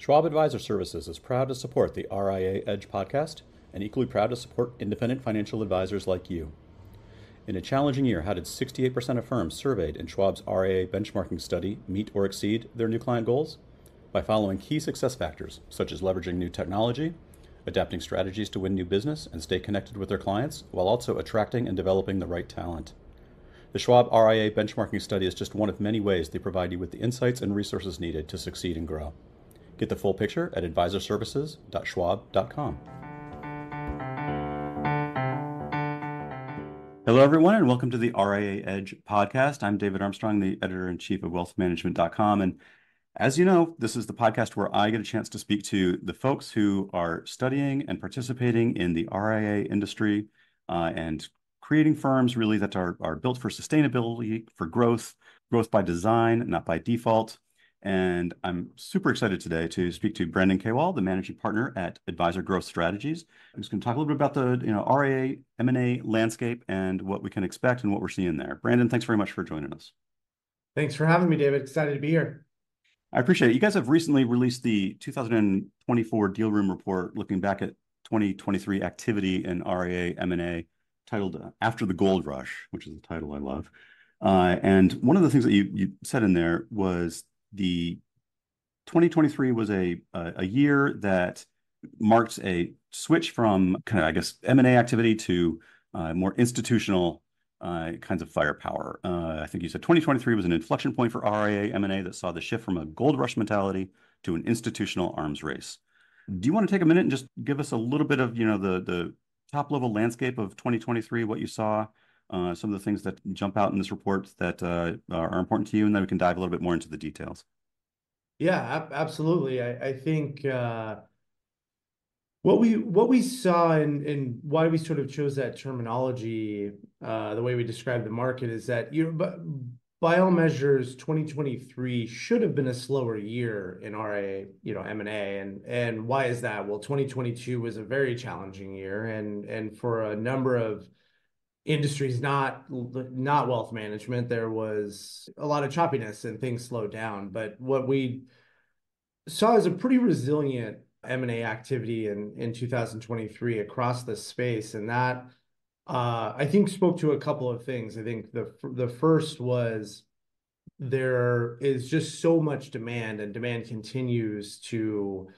Schwab Advisor Services is proud to support the RIA Edge Podcast and equally proud to support independent financial advisors like you. In a challenging year, how did 68% of firms surveyed in Schwab's RIA benchmarking study meet or exceed their new client goals? By following key success factors, such as leveraging new technology, adapting strategies to win new business and stay connected with their clients, while also attracting and developing the right talent. The Schwab RIA benchmarking study is just one of many ways they provide you with the insights and resources needed to succeed and grow. Get the full picture at advisorservices.schwab.com. Hello, everyone, and welcome to the RIA Edge podcast. I'm David Armstrong, the editor-in-chief of WealthManagementEdge-Event.com. And as you know, this is the podcast where I get a chance to speak to the folks who are studying and participating in the RIA industry and creating firms really that are built for sustainability, for growth by design, not by default. And I'm super excited today to speak to Brandon Kawal, the managing partner at Advisor Growth Strategies. I'm just going to talk a little bit about the RIA M&A landscape and what we can expect and what we're seeing there. Brandon, thanks very much for joining us. Thanks for having me, David. Excited to be here. I appreciate it. You guys have recently released the 2024 Deal Room Report, looking back at 2023 activity in RIA M&A, titled After the Gold Rush, which is the title I love. And one of the things that you said in there was the 2023 was a year that marked a switch from kind of, I guess, M&A activity to more institutional kinds of firepower. I think you said 2023 was an inflection point for RIA M&A that saw the shift from a gold rush mentality to an institutional arms race. Do you want to take a minute and just give us a little bit of, the top level landscape of 2023, what you saw, some of the things that jump out in this report that are important to you, and then we can dive a little bit more into the details. Yeah, absolutely. I think What we saw and why we sort of chose that terminology, the way we describe the market, is that by all measures, 2023 should have been a slower year in RIA, M&A, and why is that? Well, 2022 was a very challenging year, and for a number of industries, not wealth management, there was a lot of choppiness and things slowed down. But what we saw is a pretty resilient M&A activity in 2023 across the space. And that, I think, spoke to a couple of things. I think the first was there is just so much demand, and demand continues to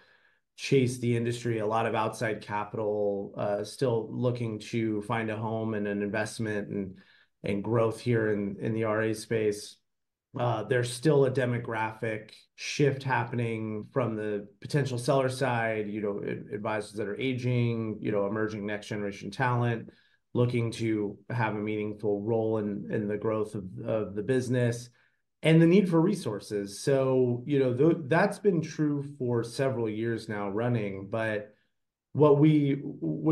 chase the industry. A lot of outside capital still looking to find a home and an investment and growth here in the RIA space. There's still a demographic shift happening from the potential seller side, advisors that are aging, emerging next generation talent, looking to have a meaningful role in the growth of the business, and the need for resources. So, that's been true for several years now running, but when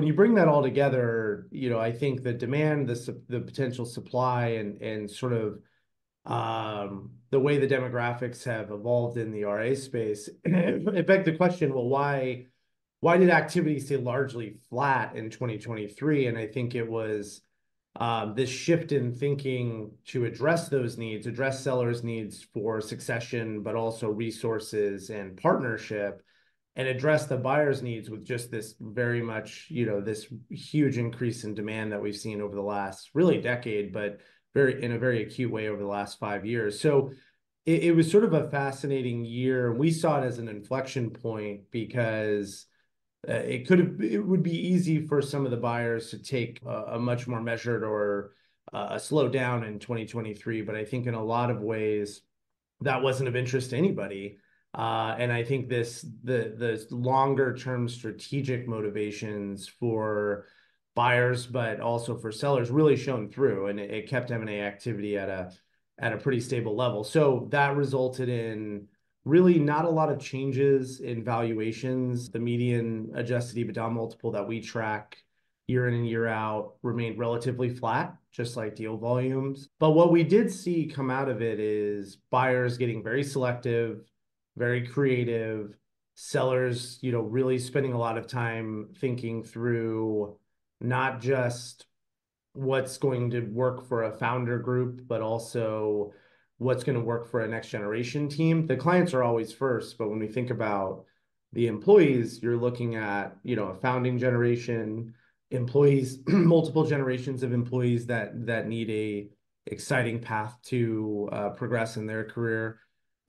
you bring that all together, I think the demand, the potential supply, and sort of the way the demographics have evolved in the RIA space, it begged the question, well, why did activity stay largely flat in 2023? And I think it was this shift in thinking to address those needs, address sellers' needs for succession, but also resources and partnership, and address the buyers' needs with just this very much, this huge increase in demand that we've seen over the last really decade, but in a very acute way over the last 5 years. So it was sort of a fascinating year. We saw it as an inflection point because it would be easy for some of the buyers to take a much more measured or a slowdown in 2023. But I think in a lot of ways that wasn't of interest to anybody. And I think the longer term strategic motivations for buyers, but also for sellers, really shone through, and it kept M&A activity at a pretty stable level. So that resulted in really not a lot of changes in valuations. The median adjusted EBITDA multiple that we track year in and year out remained relatively flat, just like deal volumes. But what we did see come out of it is buyers getting very selective, very creative, sellers, really spending a lot of time thinking through not just what's going to work for a founder group, but also what's going to work for a next generation team. The clients are always first, but when we think about the employees, you're looking at, you know, a founding generation, employees, multiple generations of employees that need a exciting path to progress in their career.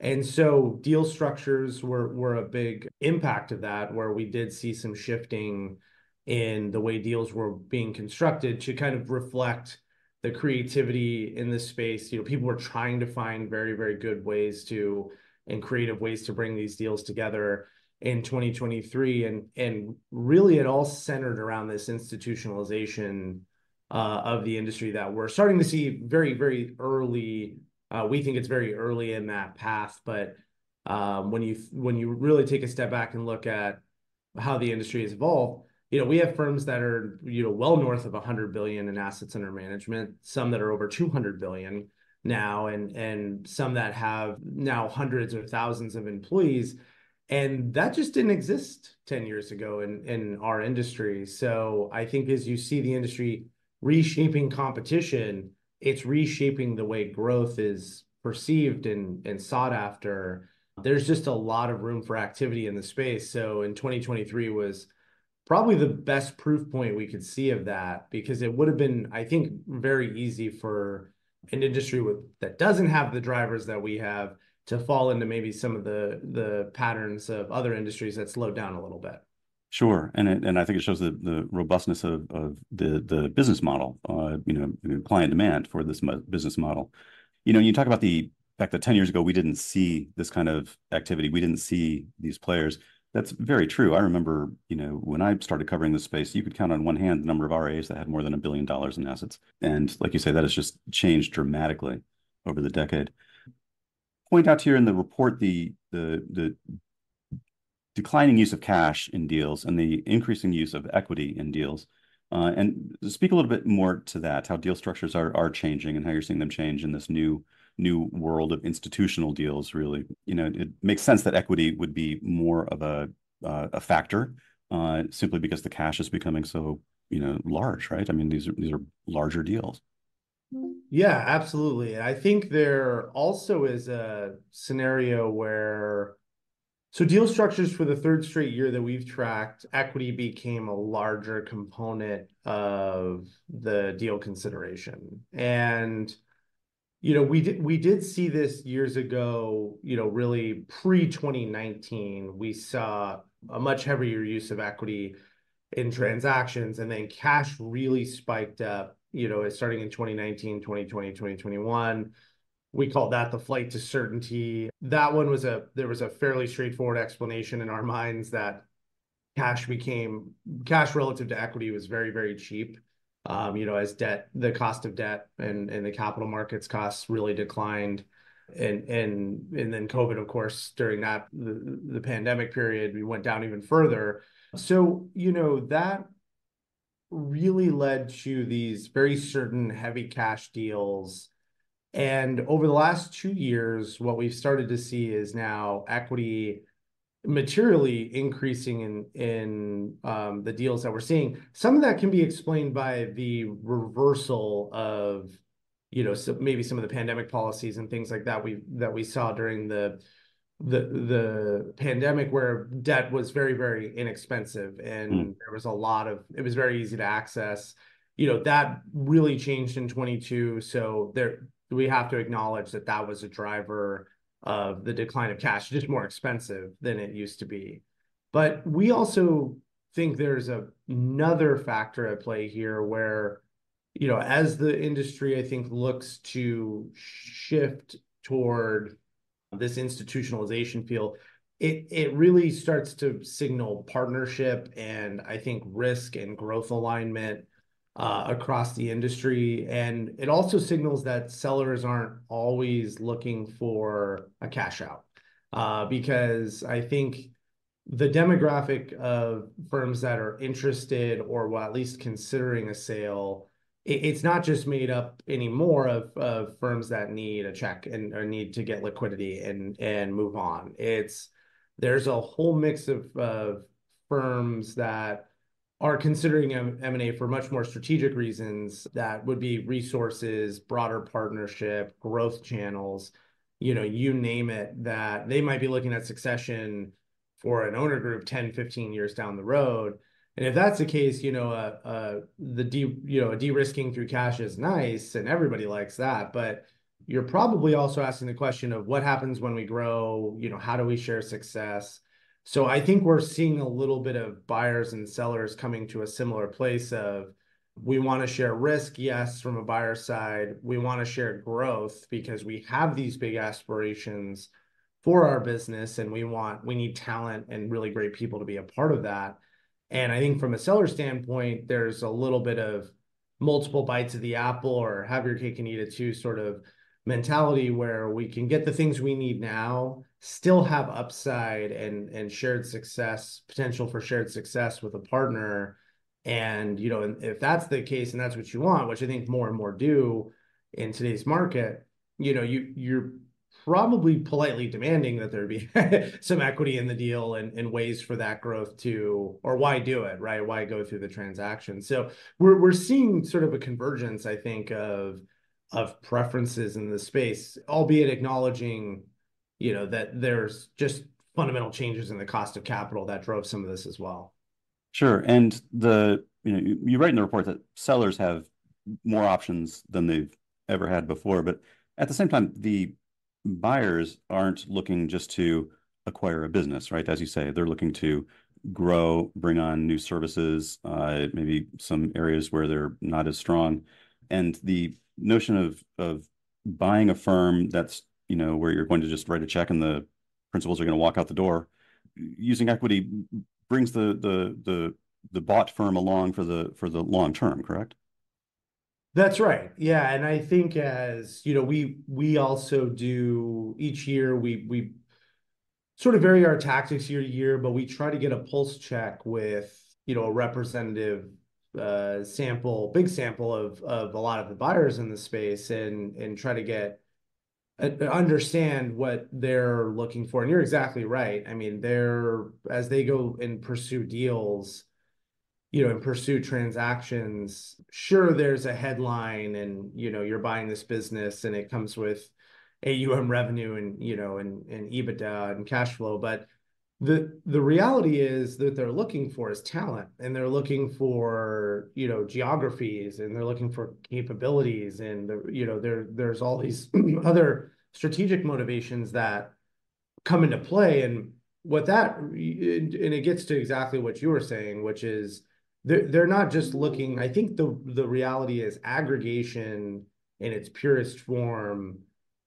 And so deal structures were a big impact of that, where we did see some shifting in the way deals were being constructed to kind of reflect the creativity in this space. You know, people were trying to find very, very good ways to and creative ways to bring these deals together in 2023. And really it all centered around this institutionalization of the industry that we're starting to see very, very early. We think it's very early in that path, but when you really take a step back and look at how the industry has evolved, you know, we have firms that are, you know, well north of 100 billion in assets under management, some that are over 200 billion now, and some that have now hundreds or thousands of employees. And that just didn't exist 10 years ago in our industry. So I think as you see the industry reshaping competition, it's reshaping the way growth is perceived and sought after. There's just a lot of room for activity in the space. So in 2023 was probably the best proof point we could see of that, because it would have been, I think, very easy for an industry that doesn't have the drivers that we have to fall into maybe some of the patterns of other industries that slowed down a little bit. Sure, and I think it shows the robustness of the business model, client demand for this business model. You know, you talk about the fact that 10 years ago we didn't see this kind of activity, we didn't see these players. That's very true. I remember, you know, when I started covering this space, you could count on one hand the number of RIAs that had more than $1 billion in assets. And like you say, that has just changed dramatically over the decade. Point out here in the report, the declining use of cash in deals and the increasing use of equity in deals. And speak a little bit more to that, how deal structures are changing and how you're seeing them change in this new world of institutional deals. Really, you know, it makes sense that equity would be more of a factor simply because the cash is becoming so, you know, large, right? I mean, these are larger deals. Yeah, absolutely. I think there also is a scenario where, so deal structures for the third straight year that we've tracked, equity became a larger component of the deal consideration. And you know, we did see this years ago, you know, really pre-2019, we saw a much heavier use of equity in transactions, and then cash really spiked up, you know, starting in 2019, 2020, 2021. We called that the flight to certainty. That one was there was a fairly straightforward explanation in our minds that cash relative to equity was very, very cheap. You know, as debt, the cost of debt and the capital markets costs really declined. And then COVID, of course, during that, the pandemic period, we went down even further. So, you know, that really led to these very certain heavy cash deals. And over the last 2 years, what we've started to see is now equity materially increasing in the deals that we're seeing. Some of that can be explained by the reversal of, you know, so maybe some of the pandemic policies and things like that we saw during the pandemic, where debt was very, very inexpensive and there was it was very easy to access. You know, that really changed in 22. So there, we have to acknowledge that was a driver of the decline of cash, just more expensive than it used to be. But we also think there's another factor at play here where, you know, as the industry, I think, looks to shift toward this institutionalization field, it really starts to signal partnership and, I think, risk and growth alignment across the industry. And it also signals that sellers aren't always looking for a cash out, because I think the demographic of firms that are interested, or well, at least considering a sale, it's not just made up anymore of firms that need a check and or need to get liquidity and move on. There's a whole mix of firms that are considering M&A for much more strategic reasons. That would be resources, broader partnership, growth channels, you know, you name it, that they might be looking at succession for an owner group 10, 15 years down the road. And if that's the case, you know, a de-risking through cash is nice and everybody likes that, but you're probably also asking the question of what happens when we grow, you know, how do we share success? So I think we're seeing a little bit of buyers and sellers coming to a similar place of, we want to share risk, yes, from a buyer's side. We want to share growth because we have these big aspirations for our business, and we need talent and really great people to be a part of that. And I think from a seller standpoint, there's a little bit of multiple bites of the apple or have your cake and eat it too sort of mentality where we can get the things we need now, still have upside and shared success, potential for shared success with a partner. And, you know, if that's the case and that's what you want, which I think more and more do in today's market, you know, you're probably politely demanding that there be some equity in the deal and ways for that growth to, or why do it, right? Why go through the transaction? So we're seeing sort of a convergence, I think, of preferences in the space, albeit acknowledging, you know, that there's just fundamental changes in the cost of capital that drove some of this as well. Sure. And you write in the report that sellers have more options than they've ever had before. But at the same time, the buyers aren't looking just to acquire a business, right? As you say, they're looking to grow, bring on new services, maybe some areas where they're not as strong. And the notion of buying a firm that's, you know, where you're going to just write a check and the principals are going to walk out the door using equity brings the bought firm along for the long term, correct? That's right. Yeah, and I think as you know, we also do each year we sort of vary our tactics year to year, but we try to get a pulse check with, you know, a representative big sample of a lot of the buyers in the space and try to get understand what they're looking for. And you're exactly right. I mean, as they go and pursue deals, you know, and pursue transactions, sure, there's a headline and, you know, you're buying this business and it comes with AUM revenue and, you know, and EBITDA and cash flow. But the reality is that they're looking for is talent, and they're looking for, you know, geographies, and they're looking for capabilities, and you know, there's all these other strategic motivations that come into play. And it gets to exactly what you were saying, which is they're not just looking. I think the reality is aggregation in its purest form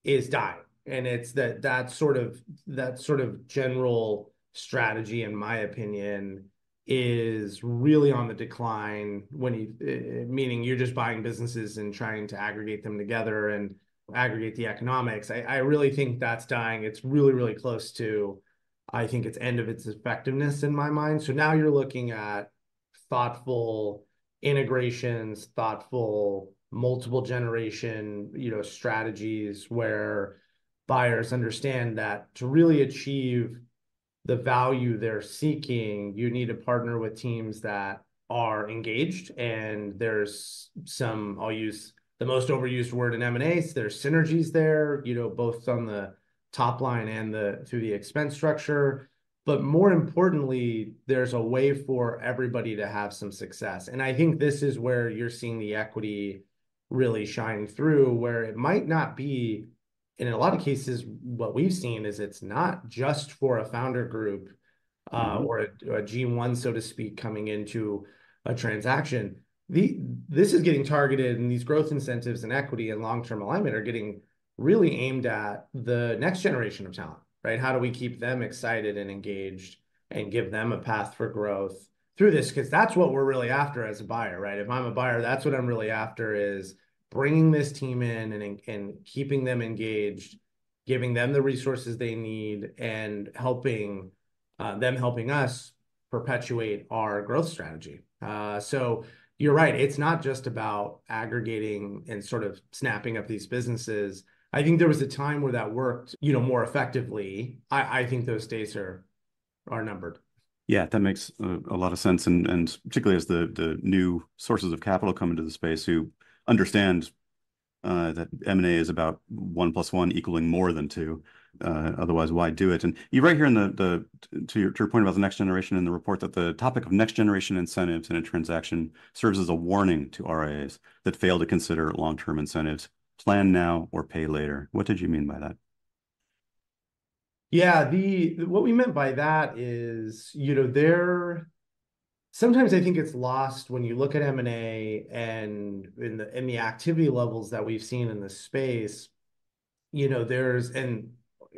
is dying, and it's that sort of general strategy, in my opinion, is really on the decline, meaning you're just buying businesses and trying to aggregate them together and aggregate the economics. I really think that's dying. It's really, really close to, I think, its end of its effectiveness in my mind. So now you're looking at thoughtful integrations, thoughtful multiple generation, you know, strategies where buyers understand that to really achieve the value they're seeking, you need to partner with teams that are engaged. And there's some, I'll use the most overused word in M&A, so there's synergies there, you know, both on the top line and through the expense structure. But more importantly, there's a way for everybody to have some success. And I think this is where you're seeing the equity really shine through, where it might not be. And in a lot of cases, what we've seen is it's not just for a founder group or a G1, so to speak, coming into a transaction. This is getting targeted, and these growth incentives and equity and long-term alignment are getting really aimed at the next generation of talent, right? How do we keep them excited and engaged and give them a path for growth through this? Because that's what we're really after as a buyer, right? If I'm a buyer, that's what I'm really after is bringing this team in and keeping them engaged, giving them the resources they need, and helping us perpetuate our growth strategy. So you're right. It's not just about aggregating and sort of snapping up these businesses. I think there was a time where that worked, you know, more effectively. I think those days are numbered. Yeah, that makes a lot of sense. And particularly as the new sources of capital come into the space who understand that M&A is about 1 + 1 = more than 2. Otherwise, why do it? And you write here in to your point about the next generation in the report that the topic of next generation incentives in a transaction serves as a warning to RIAs that fail to consider long-term incentives. Plan now or pay later. What did you mean by that? Yeah, what we meant by that is, sometimes I think it's lost when you look at M&A and in the activity levels that we've seen in this space. And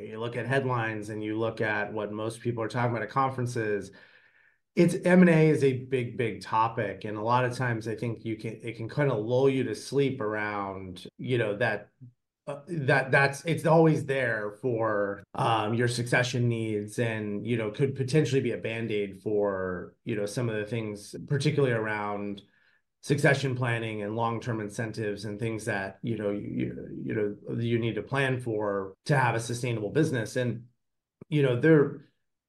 you look at headlines and you look at what most people are talking about at conferences. M&A is a big topic, and a lot of times I think it can kind of lull you to sleep around it's always there for your succession needs, and could potentially be a band-aid for some of the things, particularly around succession planning and long-term incentives and things that you need to plan for to have a sustainable business. And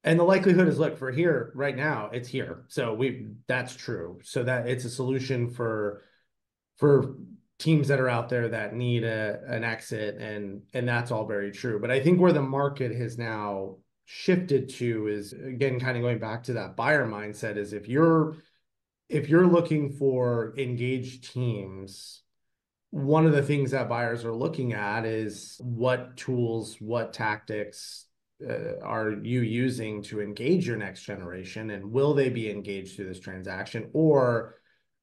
the likelihood is, look, for here right now, it's here, so that's true. So that it's a solution for teams that are out there that need an exit, and that's all very true. But I think where the market has now shifted to is, again, kind of going back to that buyer mindset, is if you're looking for engaged teams, one of the things that buyers are looking at is what tools, what tactics are you using to engage your next generation, and will they be engaged through this transaction, or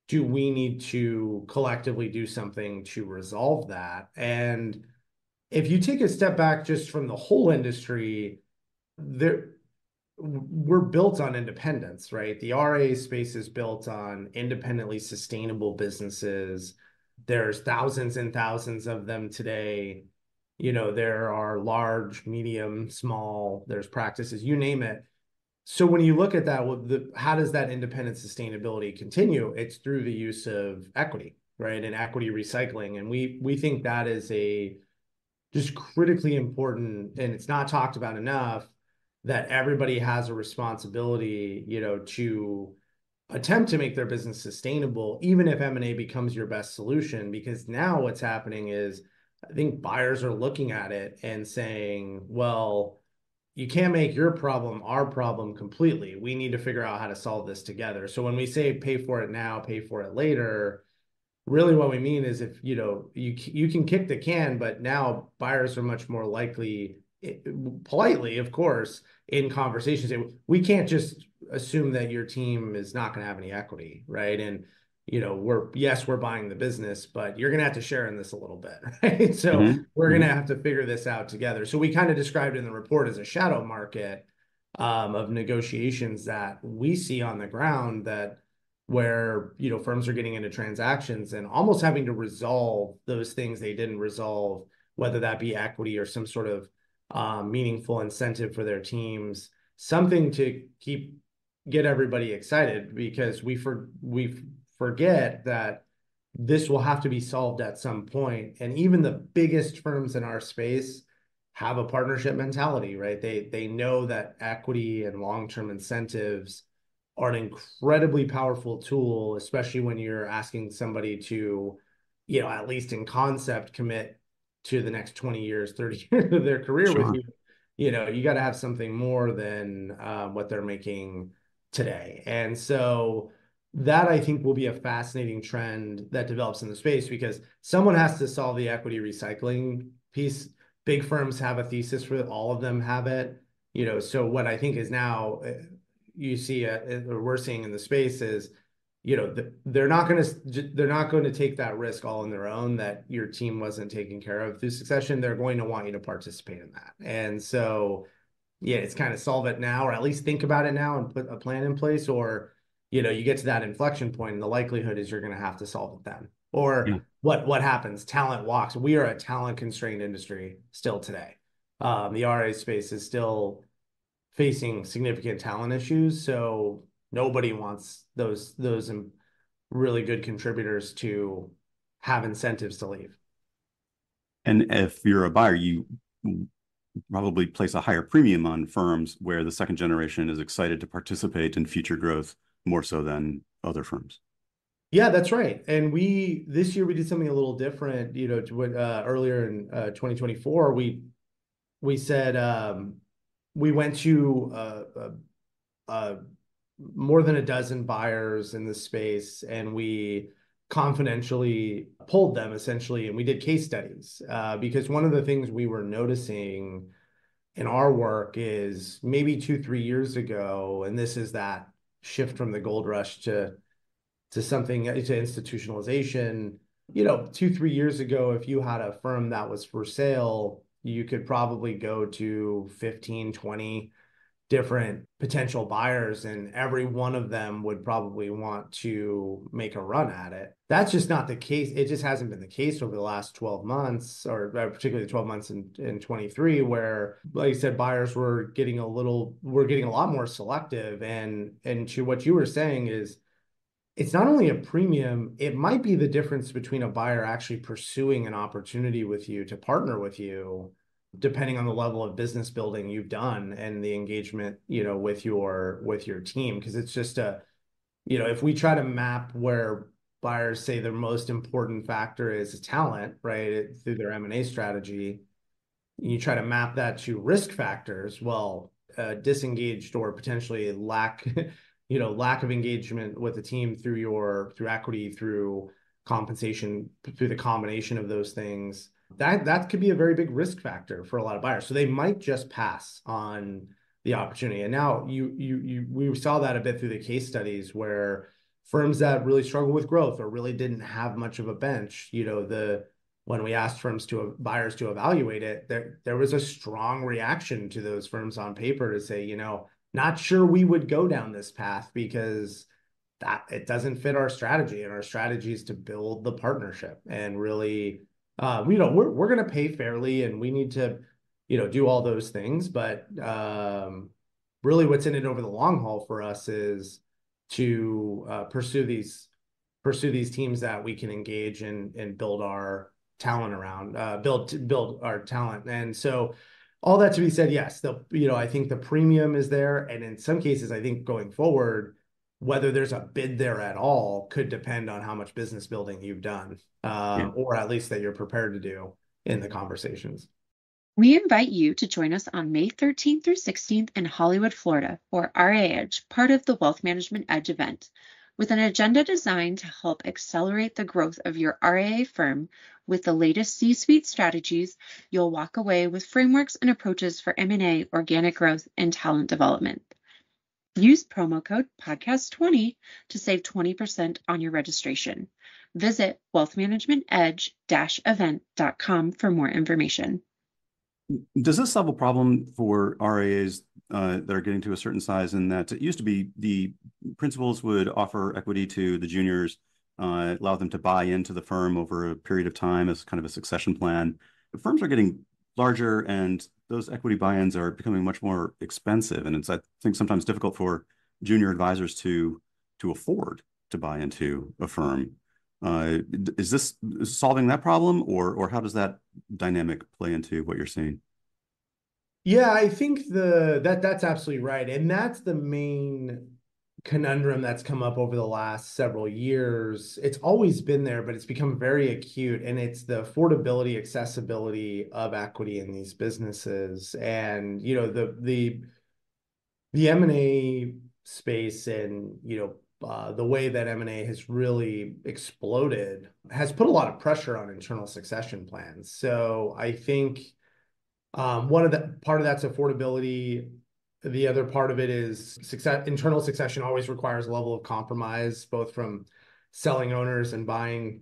do we need to collectively do something to resolve that? And if you take a step back just from the whole industry, we're built on independence, right? The RIA space is built on independently sustainable businesses. There's thousands and thousands of them today. There are large, medium, small, there's practices, you name it. So when you look at that, how does that independent sustainability continue? It's through the use of equity, right? And equity recycling. And we think that is just critically important, and it's not talked about enough, that everybody has a responsibility, to attempt to make their business sustainable, even if M&A becomes your best solution. Because now what's happening is, I think buyers are looking at it and saying, well, you can't make your problem our problem completely. We need to figure out how to solve this together. So when we say pay for it now, pay for it later, really what we mean is if, you can kick the can, but now buyers are much more likely, politely, of course, in conversations, we can't just assume that your team is not going to have any equity, right? And, we're buying the business, but you're going to have to share in this a little bit, right? So we're going to have to figure this out together. So we kind of described in the report as a shadow market of negotiations that we see on the ground, that where, firms are getting into transactions and almost having to resolve those things they didn't resolve, whether that be equity or some sort of meaningful incentive for their teams, something to get everybody excited, because we forget that this will have to be solved at some point. And even the biggest firms in our space have a partnership mentality, right? They know that equity and long-term incentives are an incredibly powerful tool, especially when you're asking somebody to, at least in concept, commit to the next 20 years, 30 years of their career with you. You got to have something more than what they're making today. And so that, I think, will be a fascinating trend that develops in the space, because someone has to solve the equity recycling piece. Big firms have a thesis for it. All of them have it. So what I think is now we're seeing in the space is, they're not going to take that risk all on their own that your team wasn't taken care of through succession. They're going to want you to participate in that. And so, it's kind of solve it now, or at least think about it now and put a plan in place, or you get to that inflection point and the likelihood is you're going to have to solve it then. Or what happens? Talent walks. We are a talent constrained industry still today. The RIA space is still facing significant talent issues. So nobody wants those really good contributors to have incentives to leave. And if you're a buyer, you probably place a higher premium on firms where the second generation is excited to participate in future growth, more so than other firms. Yeah, that's right. And we, this year, we did something a little different, you know, to what earlier in 2024, we said, we went to more than a dozen buyers in the space, and we confidentially polled them essentially. And we did case studies because one of the things we were noticing in our work is maybe 2-3 years ago, and this is that shift from the gold rush to something, to institutionalization. You know, 2-3 years ago, if you had a firm that was for sale, you could probably go to 15-20 different potential buyers, and every one of them would probably want to make a run at it. That's just not the case. It just hasn't been the case over the last 12 months, or particularly 12 months in 23, where, like I said, buyers were getting a lot more selective. And to what you were saying is, it's not only a premium, it might be the difference between a buyer actually pursuing an opportunity with you to partner with you, depending on the level of business building you've done and the engagement, you know, with your team. Because it's just a, you know, if we try to map where buyers say their most important factor is talent, right, through their M&A strategy, and you try to map that to risk factors, well, disengaged or potentially lack of engagement with the team through equity, through compensation, through the combination of those things, that could be a very big risk factor for a lot of buyers. So they might just pass on the opportunity. And now we saw that a bit through the case studies, where firms that really struggle with growth or really didn't have much of a bench, you know, when we asked buyers to evaluate it, there was a strong reaction to those firms on paper to say, you know, not sure we would go down this path because that it doesn't fit our strategy, and our strategy is to build the partnership and really, you know, we're going to pay fairly, and we need to, you know, do all those things. But really, what's in it over the long haul for us is to pursue these teams that we can engage and build our talent around, build our talent. And so, all that to be said, yes, you know, I think the premium is there, and in some cases, I think going forward, whether there's a bid there at all could depend on how much business building you've done, or at least that you're prepared to do in the conversations. We invite you to join us on May 13th through 16th in Hollywood, Florida, for RIA Edge, part of the Wealth Management Edge event, with an agenda designed to help accelerate the growth of your RIA firm with the latest C-suite strategies. You'll walk away with frameworks and approaches for M&A, organic growth, and talent development. Use promo code podcast20 to save 20% on your registration. Visit wealthmanagementedge-event.com for more information. Does this solve a problem for RIAs that are getting to a certain size, in that it used to be the principals would offer equity to the juniors, allow them to buy into the firm over a period of time as kind of a succession plan? The firms are getting larger, and those equity buy-ins are becoming much more expensive. And it's, I think, sometimes difficult for junior advisors to afford to buy into a firm. Is this solving that problem, or how does that dynamic play into what you're seeing? Yeah, I think that's absolutely right. And that's the main conundrum that's come up over the last several years. It's always been there, but it's become very acute, and it's the affordability, accessibility of equity in these businesses. And, you know, the M&A space, and, you know, the way that M&A has really exploded has put a lot of pressure on internal succession plans. So I think part of that's affordability. The other part of it is internal succession always requires a level of compromise, both from selling owners and buying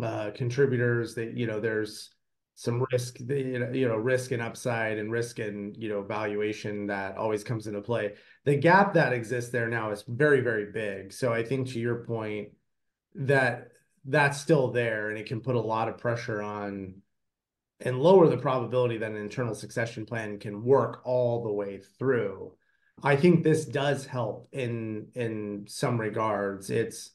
contributors. That, you know, there's some risk, you know, risk and upside, and risk and, you know, valuation that always comes into play. The gap that exists there now is very, very big. So I think, to your point, that's still there, and it can put a lot of pressure on and lower the probability that an internal succession plan can work all the way through. I think this does help in some regards. It's,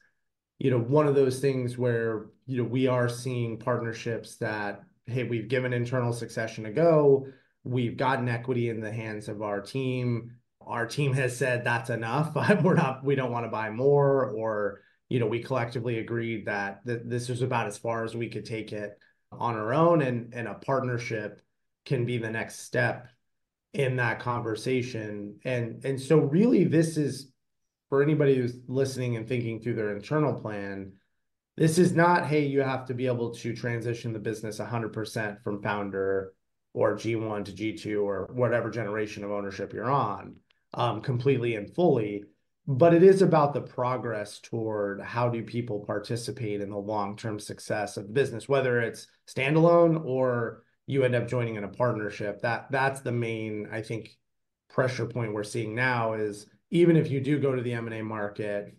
you know, one of those things where, you know, we are seeing partnerships that, hey, we've given internal succession a go, we've gotten equity in the hands of our team. Our team has said that's enough, but we don't want to buy more, or you know, we collectively agreed that this is about as far as we could take it on our own, and a partnership can be the next step in that conversation. And so really this is, for anybody who's listening and thinking through their internal plan, this is not, hey, you have to be able to transition the business 100% from founder or G1 to G2 or whatever generation of ownership you're on completely and fully. But it is about the progress toward how do people participate in the long-term success of the business, whether it's standalone or you end up joining in a partnership. That's the main, I think, pressure point we're seeing now is even if you do go to the M&A market,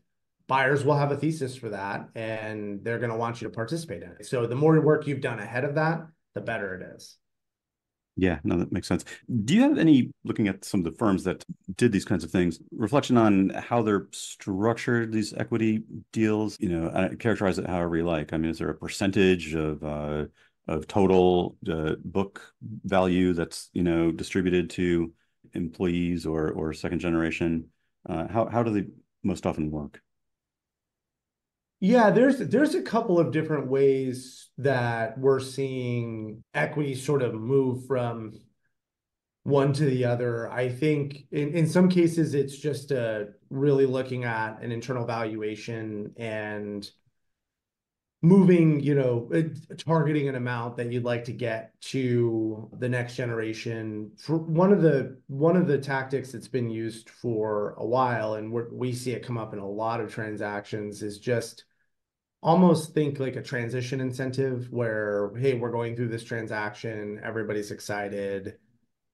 buyers will have a thesis for that, and they're going to want you to participate in it. So the more work you've done ahead of that, the better it is. Yeah, no, that makes sense. Do you have any, looking at some of the firms that did these kinds of things, reflection on how they're structured, these equity deals? You know, characterize it however you like. I mean, is there a percentage of total book value that's, you know, distributed to employees or second generation? How do they most often work? Yeah, there's a couple of different ways that we're seeing equity sort of move from one to the other. I think in some cases, it's just really looking at an internal valuation and moving, you know, targeting an amount that you'd like to get to the next generation. One of the tactics that's been used for a while, and we see it come up in a lot of transactions, is just almost think like a transition incentive where, hey, we're going through this transaction, everybody's excited,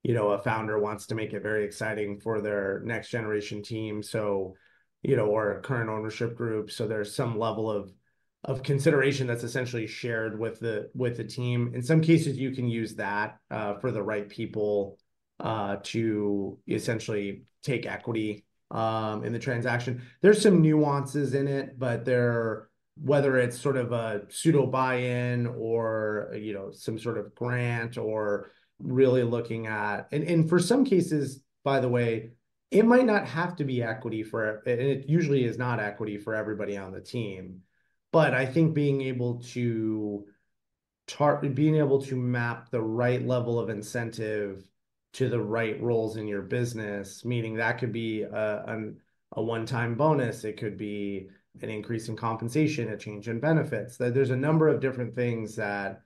you know, a founder wants to make it very exciting for their next generation team, so, you know, or current ownership group, so there's some level of consideration that's essentially shared with the team. In some cases, you can use that for the right people to essentially take equity in the transaction. There's some nuances in it, but whether it's sort of a pseudo buy-in or, you know, some sort of grant, or really looking at, and for some cases, by the way, it might not have to be equity for, and it usually is not equity for everybody on the team. But I think being able to map the right level of incentive to the right roles in your business, meaning that could be a one-time bonus, it could be an increase in compensation, a change in benefits. There's a number of different things that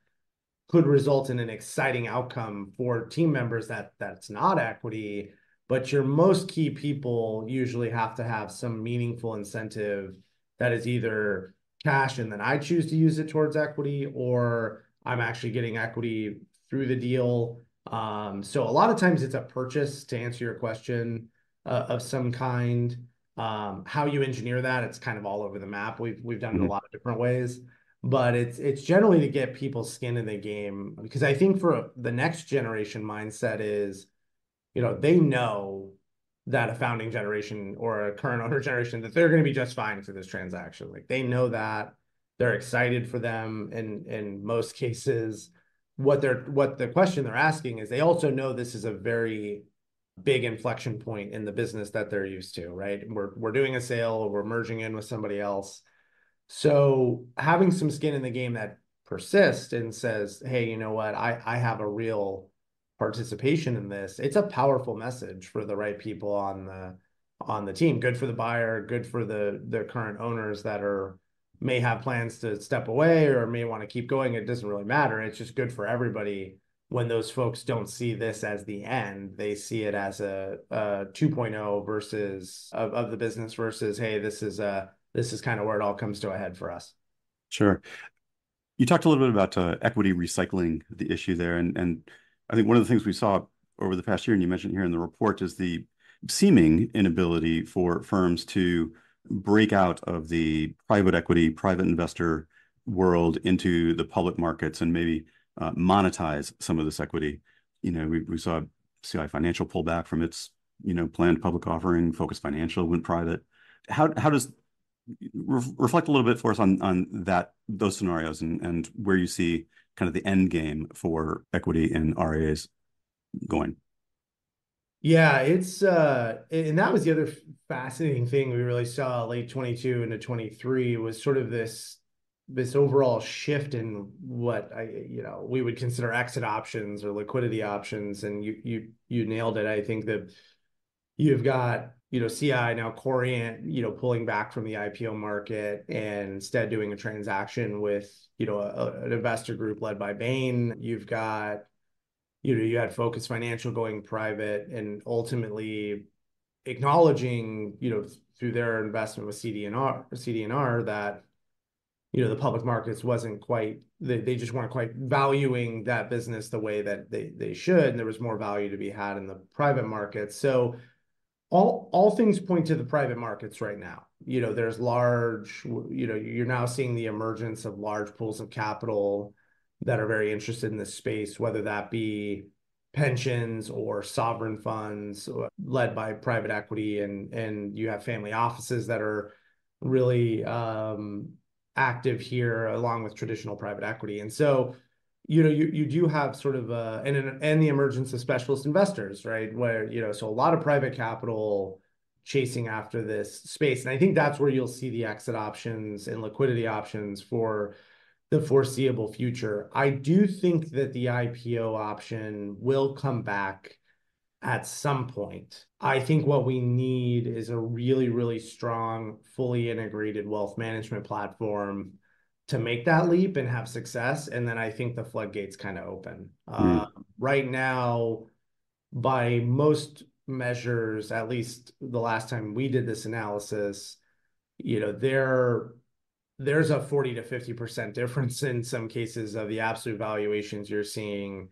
could result in an exciting outcome for team members that's not equity, but your most key people usually have to have some meaningful incentive that is either cash, and then I choose to use it towards equity, or I'm actually getting equity through the deal. So a lot of times it's a purchase, to answer your question, of some kind. How you engineer that, it's kind of all over the map. We've done it a lot of different ways, but it's generally to get people's skin in the game, because I think for the next generation mindset is, you know, they know that a founding generation or a current owner generation, that they're going to be just fine for this transaction. Like, they know that, they're excited for them. And in most cases, what the question they're asking is, they also know this is a very big inflection point in the business that they're used to, right? We're doing a sale, or we're merging in with somebody else. So having some skin in the game that persists and says, hey, you know what, I have a real participation in this, it's a powerful message for the right people on the team. Good for the buyer, good for the current owners that may have plans to step away or may want to keep going. It doesn't really matter. It's just good for everybody when those folks don't see this as the end. They see it as a 2.0 versus of the business versus, hey, this is kind of where it all comes to a head for us. Sure. You talked a little bit about equity recycling, the issue there, and I think one of the things we saw over the past year, and you mentioned here in the report, is the seeming inability for firms to break out of the private equity, private investor world into the public markets and maybe monetize some of this equity. You know, we saw CI Financial pull back from its, you know, planned public offering. Focus Financial went private. How does reflect a little bit for us on that, those scenarios, and where you see kind of the end game for equity and RIAs going? Yeah, it's and that was the other fascinating thing we really saw late 22 into 23 was sort of this overall shift in what we would consider exit options or liquidity options. And you nailed it. I think that you've got CI now, Corient, pulling back from the IPO market and instead doing a transaction with an investor group led by Bain. You've got you had Focus Financial going private and ultimately acknowledging, through their investment with CDNR that, the public markets wasn't quite, they just weren't quite valuing that business the way that they should. And there was more value to be had in the private markets. So all things point to the private markets right now. There's large, you're now seeing the emergence of large pools of capital that are very interested in this space, whether that be pensions or sovereign funds led by private equity. And you have family offices that are really active here along with traditional private equity. And so, you do have sort of and the emergence of specialist investors, right? Where, so a lot of private capital chasing after this space. And I think that's where you'll see the exit options and liquidity options for the foreseeable future. I do think that the IPO option will come back at some point. I think what we need is a really, really strong, fully integrated wealth management platform to make that leap and have success. And then I think the floodgates kind of open. Right now, by most measures, at least the last time we did this analysis, there's a 40 to 50% difference in some cases of the absolute valuations you're seeing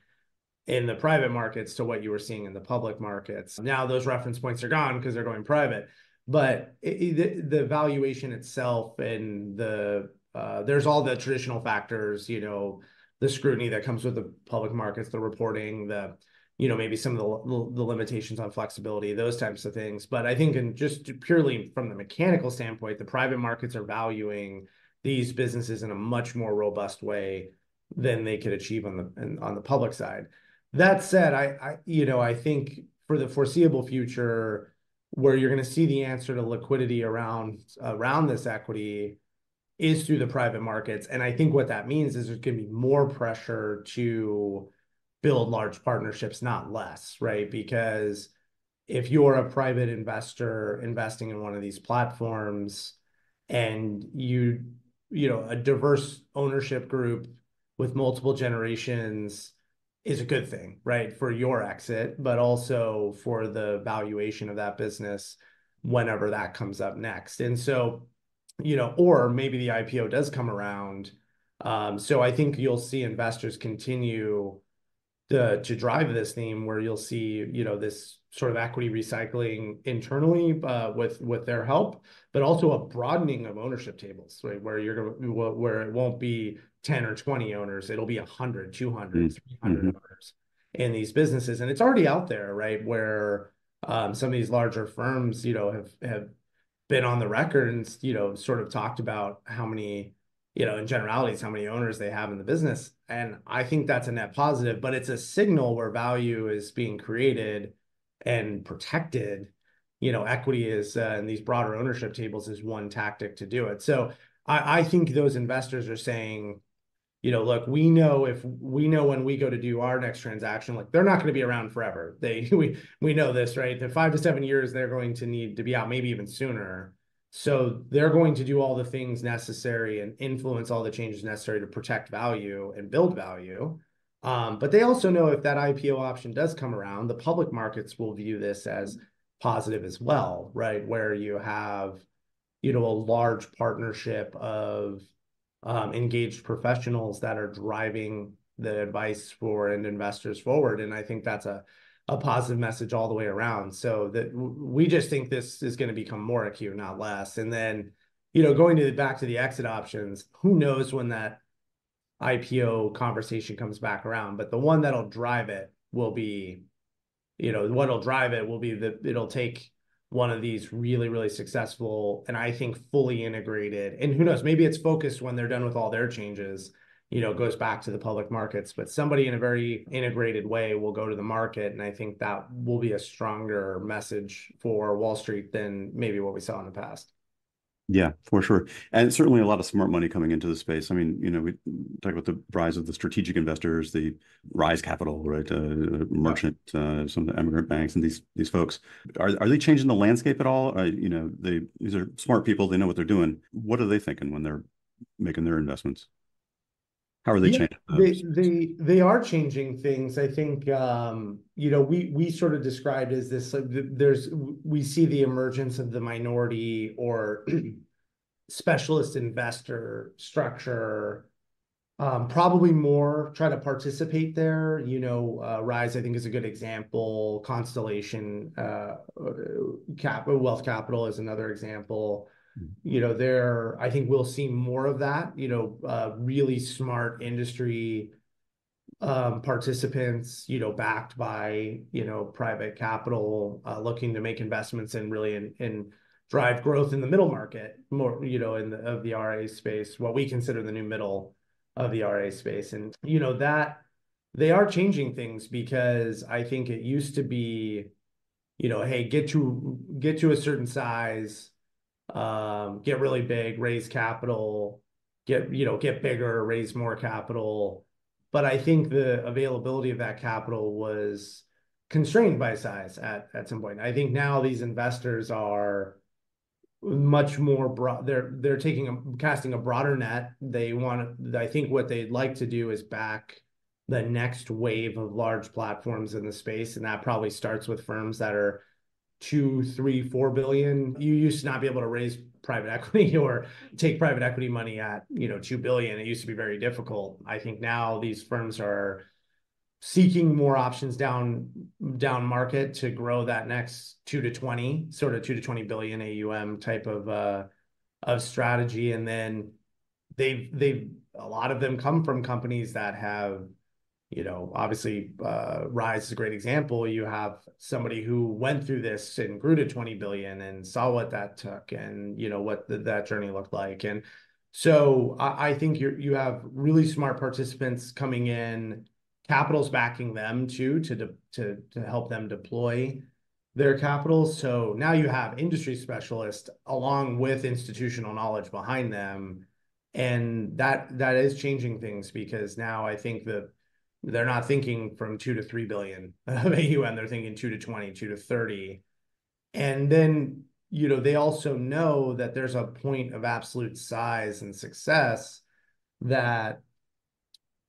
in the private markets to what you were seeing in the public markets. Now those reference points are gone because they're going private, but the valuation itself and there's all the traditional factors, the scrutiny that comes with the public markets, the reporting, maybe some of the limitations on flexibility, those types of things. But I think just purely from the mechanical standpoint, the private markets are valuing these businesses in a much more robust way than they could achieve on the public side. That said, I think for the foreseeable future, where you're going to see the answer to liquidity around this equity is through the private markets. And I think what that means is there's going to be more pressure to build large partnerships, not less, right? Because if you're a private investor investing in one of these platforms and a diverse ownership group with multiple generations is a good thing, right? For your exit, but also for the valuation of that business whenever that comes up next. And so, or maybe the IPO does come around. So I think you'll see investors continue to drive this theme where you'll see, this sort of equity recycling internally with their help, but also a broadening of ownership tables, right? Where where it won't be 10 or 20 owners, it'll be 100, 200, 300 owners in these businesses. And it's already out there, right? Where some of these larger firms, have been on the record and, sort of talked about how many, in generalities, how many owners they have in the business. And I think that's a net positive, but it's a signal where value is being created and protected. Equity is, and these broader ownership tables is one tactic to do it. So I think those investors are saying, look, we know when we go to do our next transaction, like they're not going to be around forever. We know this, right? The 5 to 7 years, they're going to need to be out, maybe even sooner. So they're going to do all the things necessary and influence all the changes necessary to protect value and build value. But they also know if that IPO option does come around, the public markets will view this as positive as well, right? Where you have, a large partnership of engaged professionals that are driving the advice for and investors forward. And I think that's a positive message all the way around. So that we just think this is going to become more acute, not less. And then, going back to the exit options, who knows when that IPO conversation comes back around, but the one that'll drive it will be, what'll drive it will be it'll take one of these really, really successful and I think fully integrated. And who knows, maybe it's focused when they're done with all their changes you know, goes back to the public markets, but somebody in a very integrated way will go to the market. And I think that will be a stronger message for Wall Street than maybe what we saw in the past. Yeah, for sure. And certainly a lot of smart money coming into the space. I mean, you know, we talk about the rise of the strategic investors, the Rise Capital, right? Merchant, some of the emigrant banks and these folks. Are they changing the landscape at all? You know, these are smart people. They know what they're doing. What are they thinking when they're making their investments? How are they changing? They are changing things. I think, you know, we sort of described as this, like, we see the emergence of the minority or specialist investor structure, probably more try to participate there. You know, Rise, I think, is a good example. Constellation, Wealth Capital is another example. You know, I think we'll see more of that, you know, really smart industry participants, you know, backed by, you know, private capital, looking to make investments and really in drive growth in the middle market, more, you know, of the RIA space, what we consider the new middle of the RIA space. And, you know, that they are changing things, because I think it used to be, you know, hey, get to a certain size, get really big, raise capital, get bigger, raise more capital. But I think the availability of that capital was constrained by size at some point. I think now these investors are much more broad. They're casting a broader net. I think what they'd like to do is back the next wave of large platforms in the space. And that probably starts with firms that are 2, 3, 4 billion. You used to not be able to raise private equity or take private equity money at, you know, 2 billion. It used to be very difficult. I think now these firms are seeking more options down market to grow that next 2 to 20, sort of 2 to 20 billion AUM type of strategy. And then they've a lot of them come from companies that have, you know, obviously, Rise is a great example. You have somebody who went through this and grew to 20 billion and saw what that took and, you know, what that journey looked like. And so I think you have really smart participants coming in, capital's backing them too, to help them deploy their capital. So now you have industry specialists along with institutional knowledge behind them. And that is changing things, because now I think they're not thinking from 2 to 3 billion of AUM. They're thinking 2 to 20, 2 to 30. And then, you know, they also know that there's a point of absolute size and success that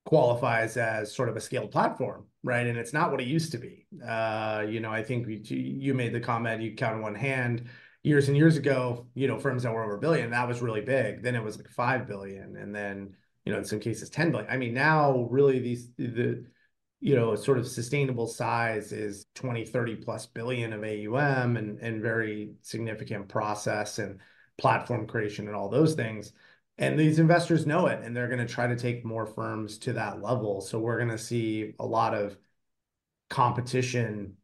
qualifies as sort of a scaled platform, right? And it's not what it used to be. You know, I think you made the comment, you count on one hand, years and years ago, you know, firms that were over $1 billion, that was really big. Then it was like 5 billion. And then, you know, in some cases, 10 billion. I mean, now really you know, sort of sustainable size is 20, 30 plus billion of AUM and very significant process and platform creation and all those things. And these investors know it, and they're going to try to take more firms to that level. So we're going to see a lot of competition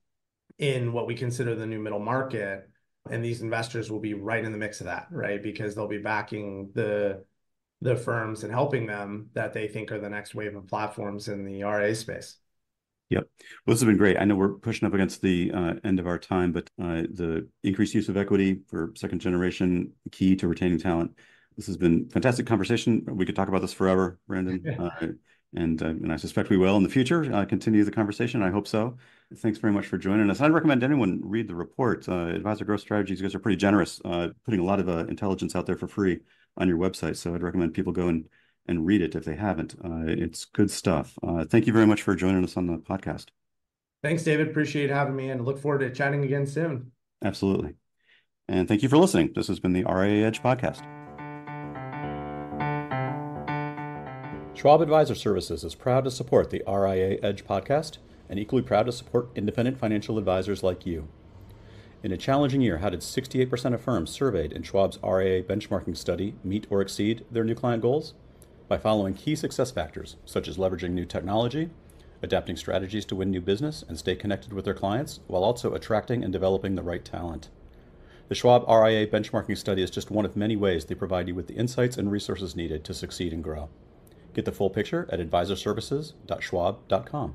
in what we consider the new middle market. And these investors will be right in the mix of that, right? Because they'll be backing the firms and helping them that they think are the next wave of platforms in the RIA space. Yep. Well, this has been great. I know we're pushing up against the end of our time, but the increased use of equity for second generation, key to retaining talent. This has been a fantastic conversation. We could talk about this forever, Brandon. And I suspect we will in the future continue the conversation. I hope so. Thanks very much for joining us. I'd recommend anyone read the report. Advisor Growth Strategies, you guys are pretty generous, putting a lot of intelligence out there for free on your website. So I'd recommend people go and read it if they haven't. It's good stuff. Thank you very much for joining us on the podcast. Thanks, David. Appreciate having me, and look forward to chatting again soon. Absolutely. And thank you for listening. This has been the RIA Edge Podcast. Schwab Advisor Services is proud to support the RIA Edge Podcast and equally proud to support independent financial advisors like you. In a challenging year, how did 68% of firms surveyed in Schwab's RIA benchmarking study meet or exceed their new client goals? By following key success factors, such as leveraging new technology, adapting strategies to win new business and stay connected with their clients, while also attracting and developing the right talent. The Schwab RIA benchmarking study is just one of many ways they provide you with the insights and resources needed to succeed and grow. Get the full picture at advisorservices.schwab.com.